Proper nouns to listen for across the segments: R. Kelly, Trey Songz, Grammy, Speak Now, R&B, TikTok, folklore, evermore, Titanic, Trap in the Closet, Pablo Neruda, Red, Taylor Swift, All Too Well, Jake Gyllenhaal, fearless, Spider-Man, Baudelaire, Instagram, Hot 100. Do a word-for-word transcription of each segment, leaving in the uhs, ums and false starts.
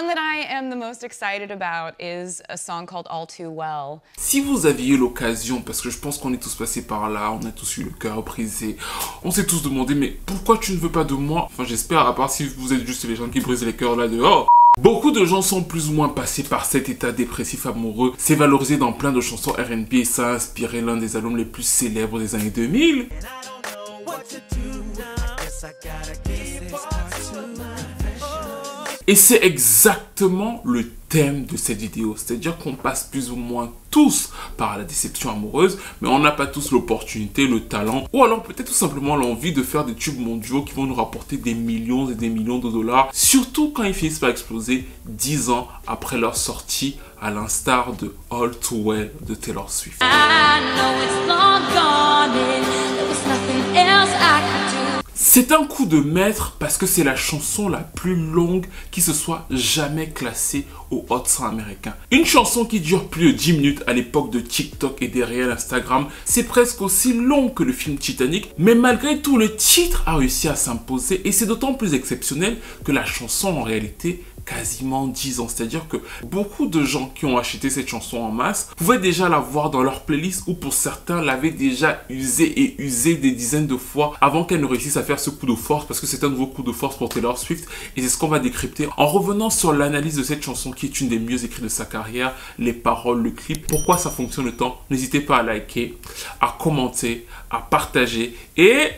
one that I am the most excited about is a song called All Too Well. Si vous aviez l'occasion, parce que je pense qu'on est tous passés par là, on a tous eu le cœur brisé, on s'est tous demandé mais pourquoi tu ne veux pas de moi? Enfin j'espère, à part si vous êtes juste les gens qui brisent les cœurs là dehors. Beaucoup de gens sont plus ou moins passés par cet état dépressif amoureux. C'est valorisé dans plein de chansons R and B et ça a inspiré l'un des albums les plus célèbres des années deux mille. Et c'est exactement le thème de cette vidéo, c'est-à-dire qu'on passe plus ou moins tous par la déception amoureuse, mais on n'a pas tous l'opportunité, le talent, ou alors peut-être tout simplement l'envie de faire des tubes mondiaux qui vont nous rapporter des millions et des millions de dollars, surtout quand ils finissent par exploser dix ans après leur sortie, à l'instar de All Too Well de Taylor Swift. C'est un coup de maître parce que c'est la chanson la plus longue qui se soit jamais classée au Hot cent américain. Une chanson qui dure plus de dix minutes à l'époque de TikTok et des réels Instagram, c'est presque aussi long que le film Titanic, mais malgré tout le titre a réussi à s'imposer et c'est d'autant plus exceptionnel que la chanson en réalité quasiment dix ans, c'est-à-dire que beaucoup de gens qui ont acheté cette chanson en masse pouvaient déjà la voir dans leur playlist ou pour certains l'avaient déjà usée et usée des dizaines de fois avant qu'elle ne réussisse à faire ce coup de force parce que c'est un nouveau coup de force pour Taylor Swift et c'est ce qu'on va décrypter en revenant sur l'analyse de cette chanson qui est une des mieux écrites de sa carrière, les paroles, le clip, pourquoi ça fonctionne tant. N'hésitez pas à liker, à commenter, à partager et...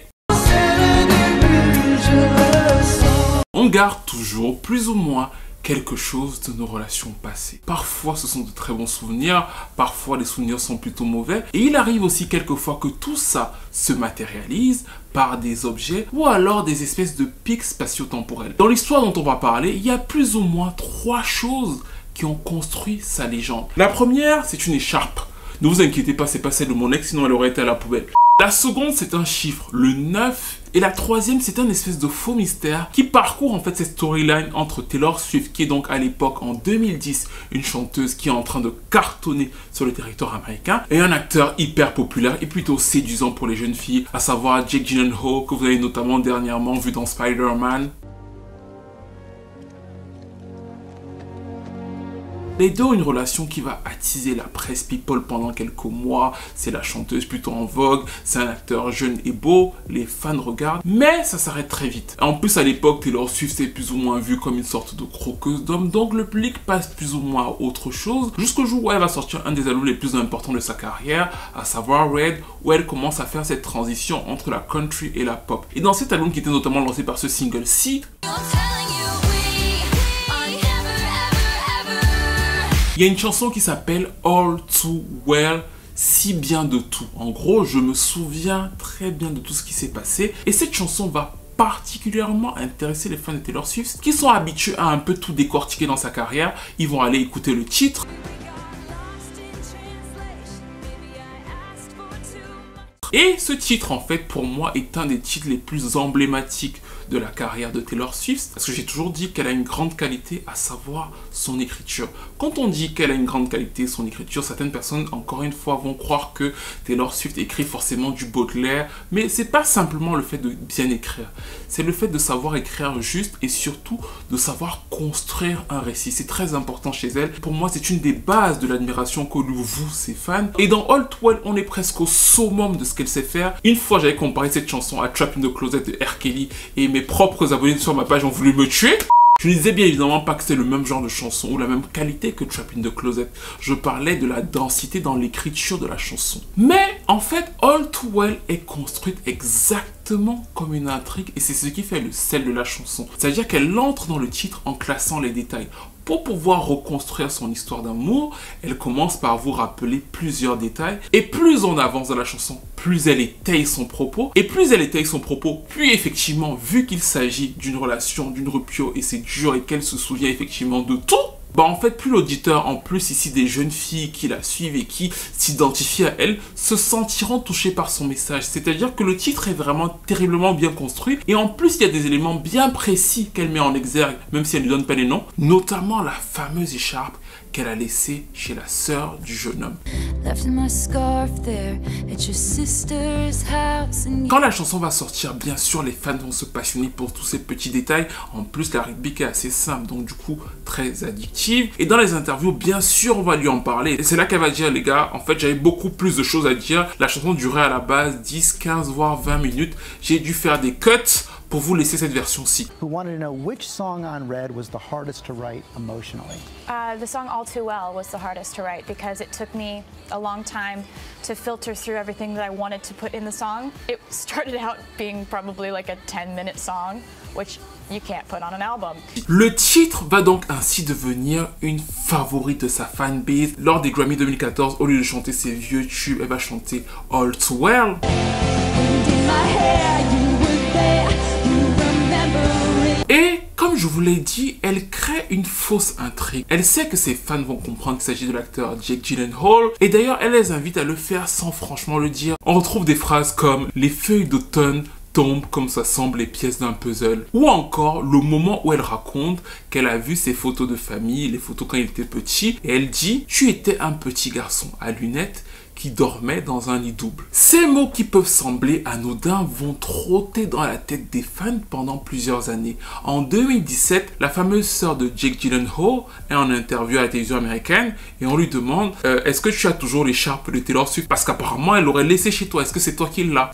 On garde toujours plus ou moins quelque chose de nos relations passées. Parfois ce sont de très bons souvenirs, parfois les souvenirs sont plutôt mauvais et il arrive aussi quelquefois que tout ça se matérialise par des objets ou alors des espèces de pics spatio-temporels. Dans l'histoire dont on va parler, il y a plus ou moins trois choses qui ont construit sa légende. La première, c'est une écharpe. Ne vous inquiétez pas, c'est pas celle de mon ex, sinon elle aurait été à la poubelle. La seconde, c'est un chiffre, le neuf. Et la troisième, c'est un espèce de faux mystère qui parcourt en fait cette storyline entre Taylor Swift, qui est donc à l'époque, en deux mille dix, une chanteuse qui est en train de cartonner sur le territoire américain, et un acteur hyper populaire et plutôt séduisant pour les jeunes filles, à savoir Jake Gyllenhaal, que vous avez notamment dernièrement vu dans Spider-Man. Les deux ont une relation qui va attiser la presse people pendant quelques mois. C'est la chanteuse plutôt en vogue, c'est un acteur jeune et beau, les fans regardent, mais ça s'arrête très vite. En plus, à l'époque, Taylor Swift s'est plus ou moins vue comme une sorte de croqueuse d'hommes, donc le public passe plus ou moins à autre chose, jusqu'au jour où elle va sortir un des albums les plus importants de sa carrière, à savoir Red, où elle commence à faire cette transition entre la country et la pop. Et dans cet album qui était notamment lancé par ce single-ci, il y a une chanson qui s'appelle All Too Well, si bien de tout. En gros, je me souviens très bien de tout ce qui s'est passé. Et cette chanson va particulièrement intéresser les fans de Taylor Swift qui sont habitués à un peu tout décortiquer dans sa carrière. Ils vont aller écouter le titre. Et ce titre, en fait, pour moi, est un des titres les plus emblématiques de la carrière de Taylor Swift, parce que j'ai toujours dit qu'elle a une grande qualité, à savoir son écriture. Quand on dit qu'elle a une grande qualité, son écriture, certaines personnes, encore une fois, vont croire que Taylor Swift écrit forcément du Baudelaire, mais c'est pas simplement le fait de bien écrire, c'est le fait de savoir écrire juste et surtout de savoir construire un récit. C'est très important chez elle. Pour moi, c'est une des bases de l'admiration que nous vous, ses fans. Et dans All Too Well, on est presque au summum de ce qu'elle sait faire. Une fois, j'avais comparé cette chanson à Trap in the Closet de R. Kelly et mes propres abonnés sur ma page ont voulu me tuer. Je ne disais bien évidemment pas que c'est le même genre de chanson ou la même qualité que Trap in the Closet. Je parlais de la densité dans l'écriture de la chanson. Mais en fait, All Too Well est construite exactement comme une intrigue et c'est ce qui fait le sel de la chanson. C'est-à-dire qu'elle entre dans le titre en classant les détails. Pour pouvoir reconstruire son histoire d'amour, elle commence par vous rappeler plusieurs détails. Et plus on avance dans la chanson, plus elle étaye son propos. Et plus elle étaye son propos, puis effectivement, vu qu'il s'agit d'une relation, d'une rupture, et c'est dur, et qu'elle se souvient effectivement de tout, bah en fait plus l'auditeur, en plus ici des jeunes filles qui la suivent et qui s'identifient à elle, se sentiront touchées par son message. C'est-à-dire que le titre est vraiment terriblement bien construit et en plus il y a des éléments bien précis qu'elle met en exergue, même si elle ne donne pas les noms, notamment la fameuse écharpe qu'elle a laissée chez la sœur du jeune homme. Quand la chanson va sortir, bien sûr, les fans vont se passionner pour tous ces petits détails. En plus, la R and B est assez simple, donc du coup, très addictive. Et dans les interviews, bien sûr, on va lui en parler. Et c'est là qu'elle va dire, les gars, en fait, j'avais beaucoup plus de choses à dire. La chanson durait à la base dix, quinze, voire vingt minutes. J'ai dû faire des cuts pour vous laisser cette version-ci. Who wanted to know which song on Red was the hardest to write emotionally? Uh, the song All Too Well was the hardest to write because it took me a long time to filter through everything that I wanted to put in the song. It started out being probably like a ten minute song, which you can't put on an album. Le titre va donc ainsi devenir une favorite de sa fanbase. Lors des Grammy deux mille quatorze, au lieu de chanter ses vieux tubes, elle va chanter All Too Well. Je vous l'ai dit, elle crée une fausse intrigue. Elle sait que ses fans vont comprendre qu'il s'agit de l'acteur Jake Gyllenhaal. Et d'ailleurs, elle les invite à le faire sans franchement le dire. On retrouve des phrases comme « Les feuilles d'automne tombent comme ça semble les pièces d'un puzzle » ou encore le moment où elle raconte qu'elle a vu ses photos de famille, les photos quand il était petit. Et elle dit « Tu étais un petit garçon à lunettes » qui dormait dans un lit double. Ces mots qui peuvent sembler anodins vont trotter dans la tête des fans pendant plusieurs années. En deux mille dix-sept, la fameuse sœur de Jake Gyllenhaal est en interview à la télévision américaine et on lui demande euh, « Est-ce que tu as toujours l'écharpe de Taylor Swift? Parce qu'apparemment, elle l'aurait laissée chez toi. Est-ce que c'est toi qui l'as »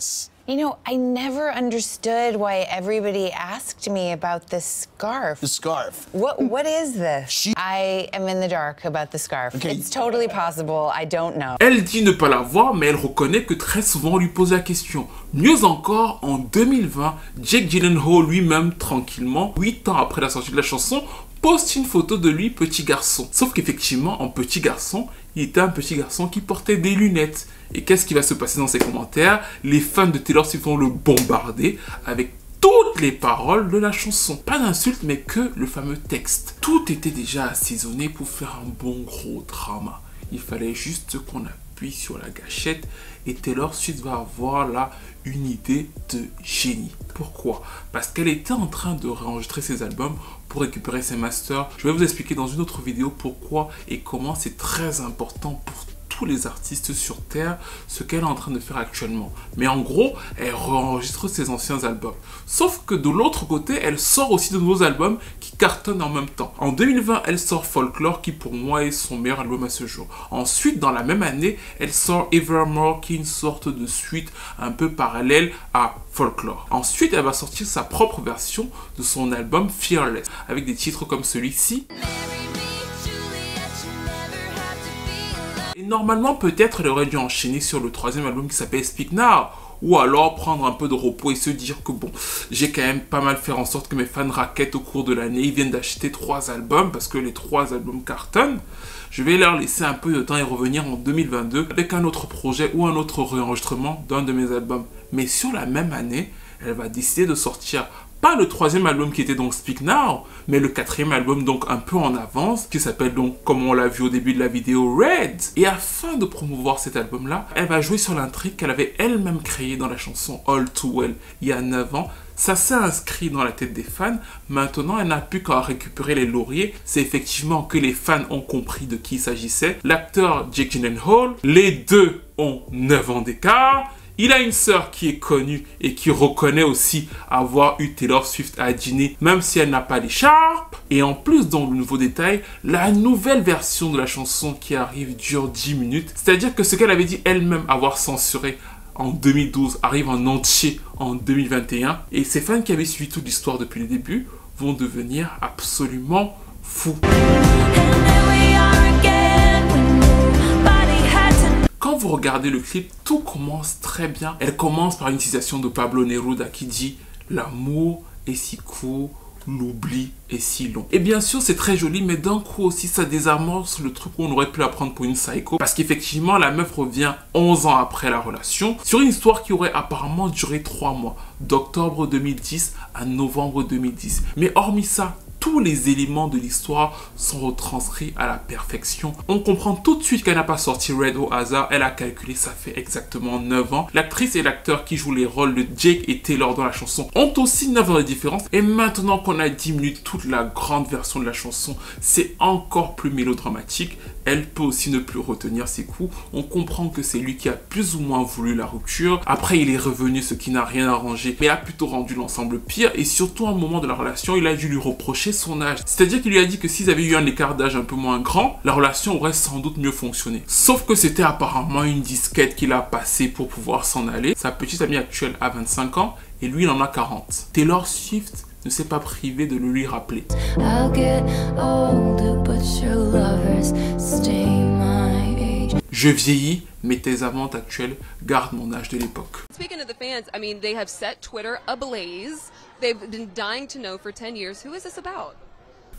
You know, I never understood why everybody asked me about this scarf. The scarf. What what is this? She... I am in the dark about the scarf. Okay. It's totally possible. I don't know. Elle dit ne pas l'avoir, mais elle reconnaît que très souvent on lui pose la question. Mieux encore, en deux mille vingt, Jake Gyllenhaal lui-même tranquillement, huit ans après la sortie de la chanson, poste une photo de lui petit garçon. Sauf qu'effectivement, en petit garçon, il était un petit garçon qui portait des lunettes. Et qu'est-ce qui va se passer dans ces commentaires? Les fans de Taylor Swift vont le bombarder avec toutes les paroles de la chanson. Pas d'insultes, mais que le fameux texte. Tout était déjà assaisonné pour faire un bon gros drama. Il fallait juste qu'on appuie sur la gâchette et Taylor Swift va avoir là une idée de génie. Pourquoi? Parce qu'elle était en train de réenregistrer ses albums pour récupérer ses masters. Je vais vous expliquer dans une autre vidéo pourquoi et comment c'est très important pour les artistes sur Terre, ce qu'elle est en train de faire actuellement. Mais en gros, elle re-enregistre ses anciens albums. Sauf que de l'autre côté, elle sort aussi de nouveaux albums qui cartonnent en même temps. En deux mille vingt, elle sort Folklore, qui pour moi est son meilleur album à ce jour. Ensuite, dans la même année, elle sort Evermore, qui est une sorte de suite un peu parallèle à Folklore. Ensuite, elle va sortir sa propre version de son album Fearless, avec des titres comme celui-ci. Normalement, peut-être, elle aurait dû enchaîner sur le troisième album qui s'appelle Speak Now. Ou alors prendre un peu de repos et se dire que bon, j'ai quand même pas mal fait en sorte que mes fans raquettent au cours de l'année. Ils viennent d'acheter trois albums parce que les trois albums cartonnent. Je vais leur laisser un peu de temps et revenir en deux mille vingt-deux avec un autre projet ou un autre réenregistrement d'un de mes albums. Mais sur la même année, elle va décider de sortir pas le troisième album qui était donc Speak Now, mais le quatrième album donc un peu en avance, qui s'appelle donc, comme on l'a vu au début de la vidéo, Red. Et afin de promouvoir cet album-là, elle va jouer sur l'intrigue qu'elle avait elle-même créée dans la chanson All Too Well il y a neuf ans. Ça s'est inscrit dans la tête des fans. Maintenant, elle n'a plus qu'à récupérer les lauriers. C'est effectivement que les fans ont compris de qui il s'agissait. L'acteur Jake Gyllenhaal, les deux ont neuf ans d'écart. Il a une sœur qui est connue et qui reconnaît aussi avoir eu Taylor Swift à dîner, même si elle n'a pas d'écharpe. Et en plus, dans le nouveau détail, la nouvelle version de la chanson qui arrive dure dix minutes. C'est-à-dire que ce qu'elle avait dit elle-même avoir censuré en deux mille douze arrive en entier en deux mille vingt et un. Et ses fans qui avaient suivi toute l'histoire depuis le début vont devenir absolument fous. Vous regardez le clip, tout commence très bien. Elle commence par une citation de Pablo Neruda qui dit « L'amour est si court, l'oubli est si long ». Et bien sûr, c'est très joli, mais d'un coup aussi, ça désamorce le truc qu'on aurait pu la prendre pour une psycho. Parce qu'effectivement, la meuf revient onze ans après la relation sur une histoire qui aurait apparemment duré trois mois, d'octobre deux mille dix à novembre deux mille dix. Mais hormis ça, tous les éléments de l'histoire sont retranscrits à la perfection. On comprend tout de suite qu'elle n'a pas sorti Red au hasard, elle a calculé, ça fait exactement neuf ans. L'actrice et l'acteur qui jouent les rôles de Jake et Taylor dans la chanson ont aussi neuf ans de différence. Et maintenant qu'on a diminué toute la grande version de la chanson, c'est encore plus mélodramatique. Elle peut aussi ne plus retenir ses coups. On comprend que c'est lui qui a plus ou moins voulu la rupture. Après, il est revenu, ce qui n'a rien arrangé, mais a plutôt rendu l'ensemble pire. Et surtout, à un moment de la relation, il a dû lui reprocher son âge. C'est-à-dire qu'il lui a dit que s'ils avaient eu un écart d'âge un peu moins grand, la relation aurait sans doute mieux fonctionné. Sauf que c'était apparemment une disquette qu'il a passée pour pouvoir s'en aller. Sa petite amie actuelle a vingt-cinq ans et lui, il en a quarante. Taylor Swift ne s'est pas privé de le lui rappeler. Je vieillis, mais tes amantes actuelles gardent mon âge de l'époque. Speaking of the fans, I mean, they have set Twitter ablaze. They've been dying to know for ten years who is this about?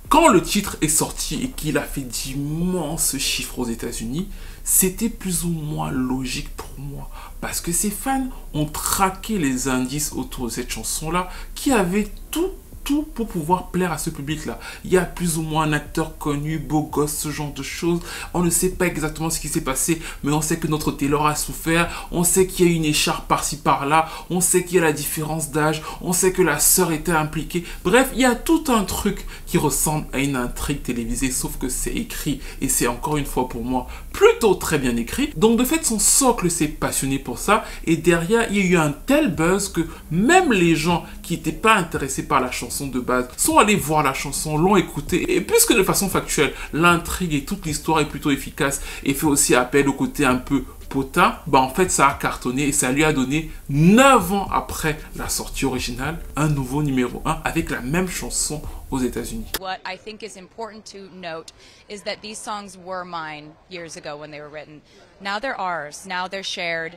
Quand le titre est sorti et qu'il a fait d'immenses chiffres aux États-Unis, c'était plus ou moins logique pour moi, parce que ses fans ont traqué les indices autour de cette chanson-là, qui avait tout tout pour pouvoir plaire à ce public-là. Il y a plus ou moins un acteur connu, beau gosse, ce genre de choses. On ne sait pas exactement ce qui s'est passé, mais on sait que notre Taylor a souffert, on sait qu'il y a une écharpe par-ci par-là, on sait qu'il y a la différence d'âge, on sait que la sœur était impliquée. Bref, il y a tout un truc qui ressemble à une intrigue télévisée, sauf que c'est écrit, et c'est encore une fois pour moi plutôt très bien écrit. Donc de fait, son socle s'est passionné pour ça, et derrière, il y a eu un tel buzz que même les gens qui n'étaient pas intéressés par la chanson de base sont allés voir la chanson, l'ont écoutée, et puisque de façon factuelle l'intrigue et toute l'histoire est plutôt efficace et fait aussi appel au côté un peu potin, bah en fait ça a cartonné et ça lui a donné neuf ans après la sortie originale un nouveau numéro un avec la même chanson aux États-Unis. What I think is important to note is that these songs were mine years ago when they were written. Now they're ours, now they're shared.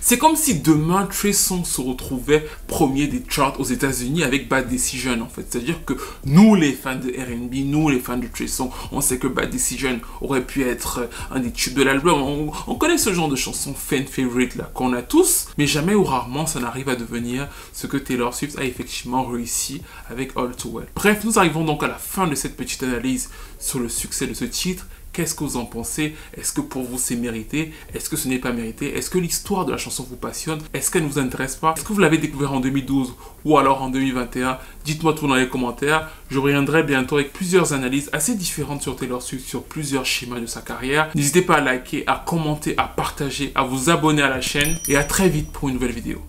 C'est comme si demain, Trey Songz se retrouvait premier des charts aux États-Unis avec Bad Decision en fait. C'est-à-dire que nous, les fans de R and B, nous, les fans de Trey Songz, on sait que Bad Decision aurait pu être un des tubes de l'album. On, on connaît ce genre de chansons fan favorite là qu'on a tous, mais jamais ou rarement ça n'arrive à devenir ce que Taylor Swift a effectivement réussi avec All Too Well. Bref, nous arrivons donc à la fin de cette petite analyse sur le succès de ce titre. Qu'est-ce que vous en pensez? Est-ce que pour vous c'est mérité? Est-ce que ce n'est pas mérité? Est-ce que l'histoire de la chanson vous passionne? Est-ce qu'elle ne vous intéresse pas? Est-ce que vous l'avez découvert en deux mille douze ou alors en deux mille vingt et un? Dites-moi tout dans les commentaires. Je reviendrai bientôt avec plusieurs analyses assez différentes sur Taylor Swift, sur plusieurs schémas de sa carrière. N'hésitez pas à liker, à commenter, à partager, à vous abonner à la chaîne et à très vite pour une nouvelle vidéo.